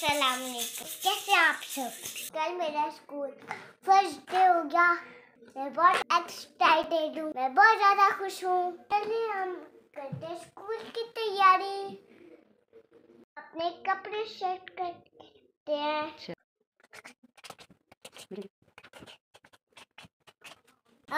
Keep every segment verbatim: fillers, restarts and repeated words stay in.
अस्सलाम वालेकुम, कैसे आप सब। कल मेरा स्कूल फर्स्ट डे हो गया। मैं बहुत एक्साइटेड हूँ, मैं बहुत ज़्यादा खुश हूँ। चलिए हम करते हैं स्कूल की तैयारी। अपने कपड़े सेट करते हैं।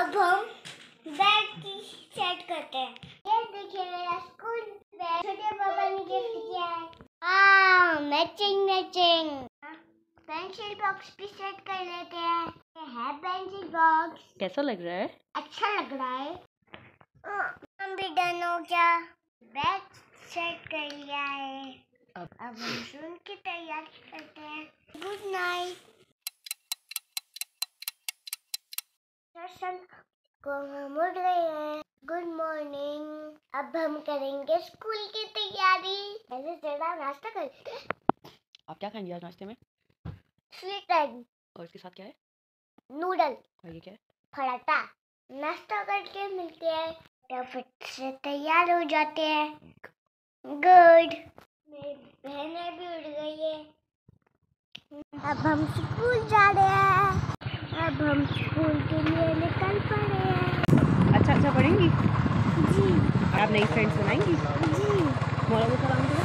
अब हम बैग की सेट करते हैं। ये देखिए मेरा स्कूल बैग छोटे पापा ने गिफ्ट किया है। मैचिंग मैचिंग पेंसिल बॉक्स भी सेट कर लेते हैं। ये है पेंसिल बॉक्स। कैसा लग रहा है? अच्छा लग रहा है। हम भी डन हो गया, बैग सेट कर लिया है। अब अब हम सुन की तैयारी करते हैं। गुड नाइट को हम उठ गए हैं। Good morning. अब हम करेंगे स्कूल की तैयारी। ऐसे जरा नाश्ता करते हैं। आप क्या खाएंगे आज नाश्ते में? Sweet egg. और इसके साथ क्या है? नूडल। और ये क्या है? पराठा। नाश्ता करके मिलते हैं, फटाफट से तैयार हो जाते हैं। गुड। मेरी बहनें भी उठ गई है। अब हम स्कूल जा रहे हैं। अब हम स्कूल के लिए निकल पड़े हैं। अच्छा अच्छा पढ़ेंगी जी। आप नई फ्रेंड्स बनाएंगी जी। मौलाना सलाम करो।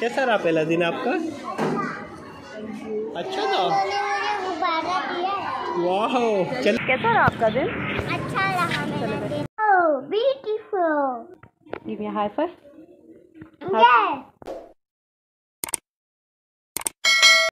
कैसा रहा पहला दिन आपका? अच्छा था। वाह, कैसा रहा आपका दिन? अच्छा रहा मेरा दिन। Oh beautiful. Give me a high five. Yes.